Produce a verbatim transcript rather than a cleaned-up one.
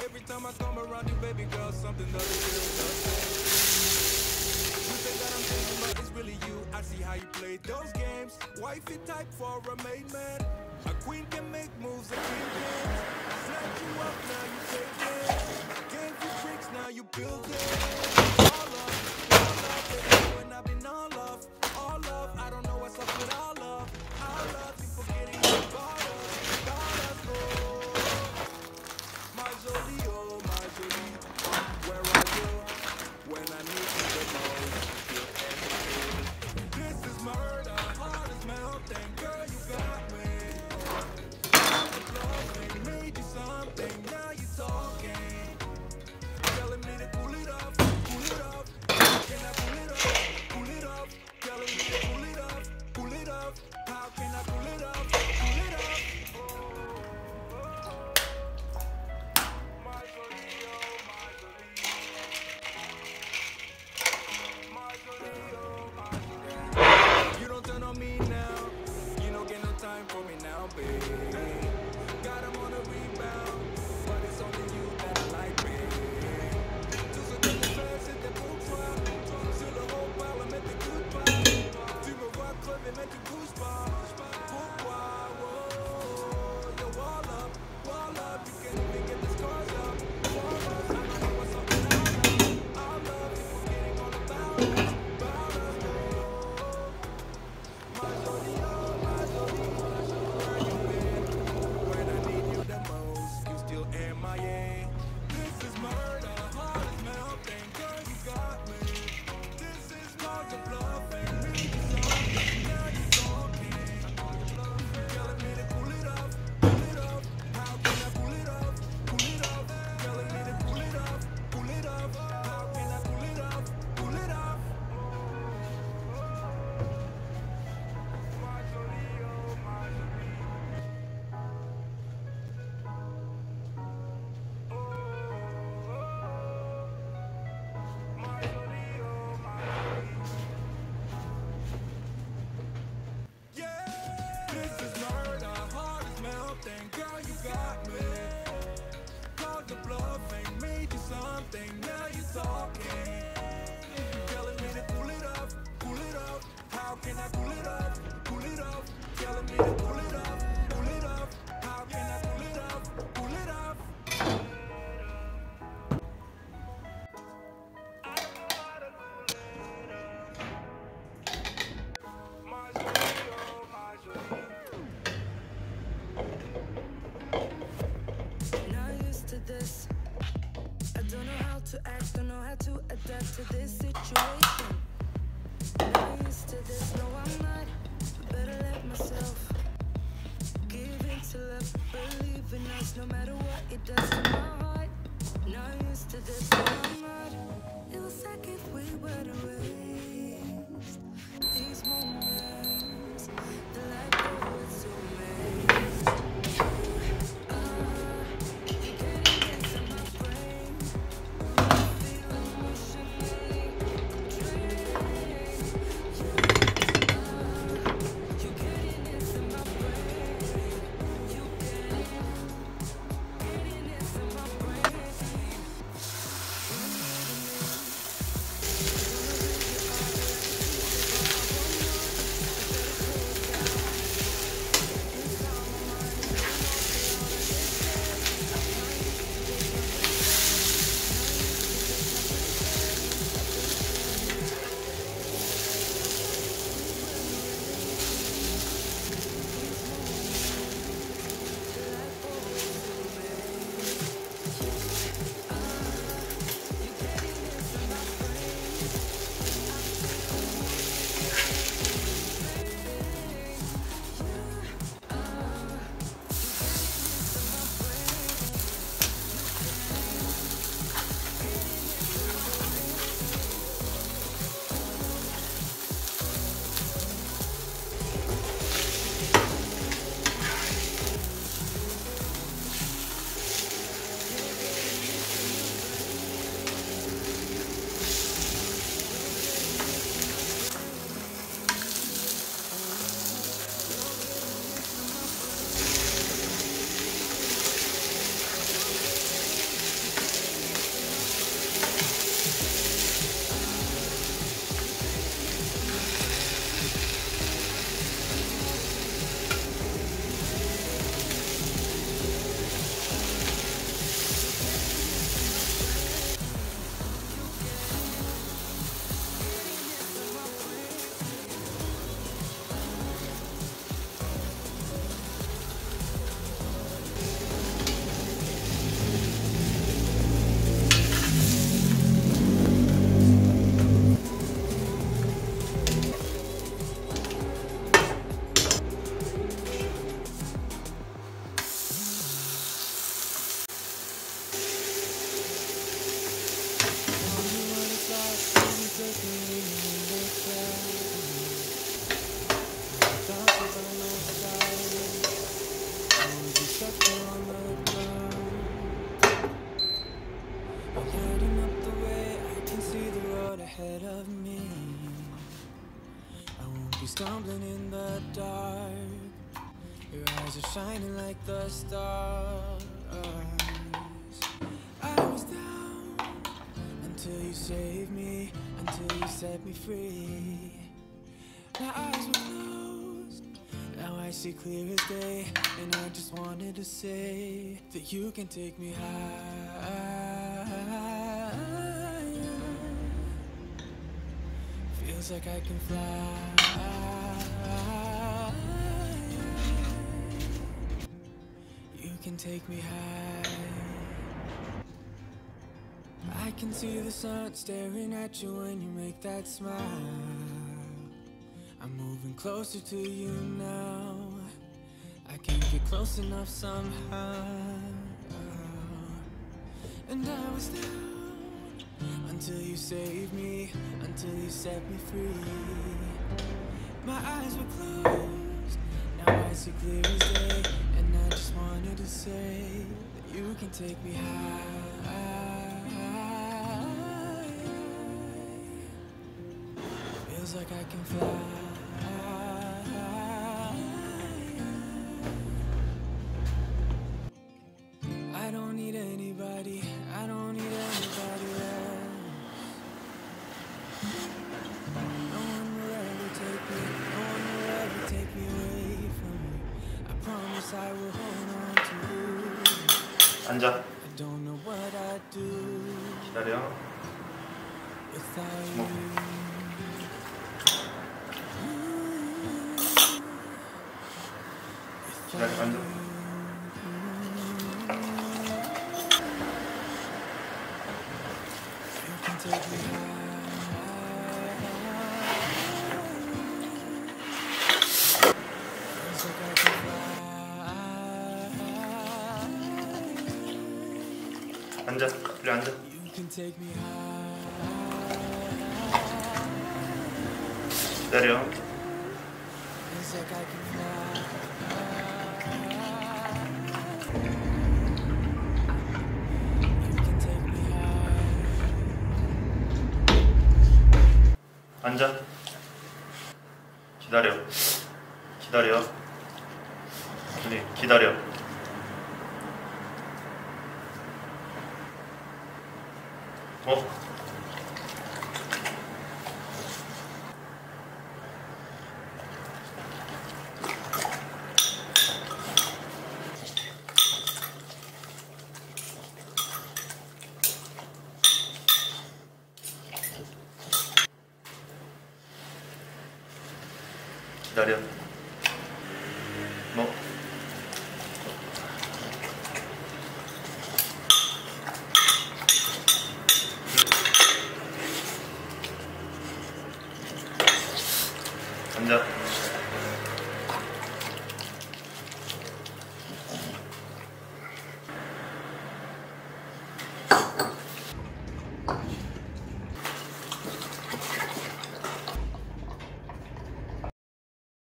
Every time I come around you, baby girl, something doesn't feel. You think that I'm thinking about it's really you. I see how you play those games. Wifey type for a maid man. A queen can make moves, a king can. Snap you up, now you take it. Gave you tricks, now you build it. All love, all love, baby, when I've been all love, all love. I don't know what's up with all love, all love. People getting involved. To this situation, not used to this. No, I'm not. Better let myself give in to love, believe in us, no matter what it does to my heart. Not used to this. No, I'm not. It was like if we were to waste these moments. The life was so amazing. I'm lighting up the way, I can see the road ahead of me. I won't be stumbling in the dark. Your eyes are shining like the stars. I was down until you saved me, until you set me free. My eyes were closed, now I see clear as day. And I just wanted to say that you can take me high. Feels like I can fly. You can take me high. I can see the sun staring at you when you make that smile. I'm moving closer to you now. I can't get close enough somehow. And I was there until you saved me, until you set me free. My eyes were closed, now I see clear as day. And I just wanted to say that you can take me high. Feels like I can fly. I don't need anybody, I don't need anybody else. No one will ever take me, no one will ever take me away from you. I promise I will hold on to you. 앉아. I don't know what I do. 기다려. Without you. 기다려, 앉아. You can take me high. 앉아, 이리 앉아. 기다려. 앉아. 기다려. 기다려. 둘이 기다려. 어? 기다려.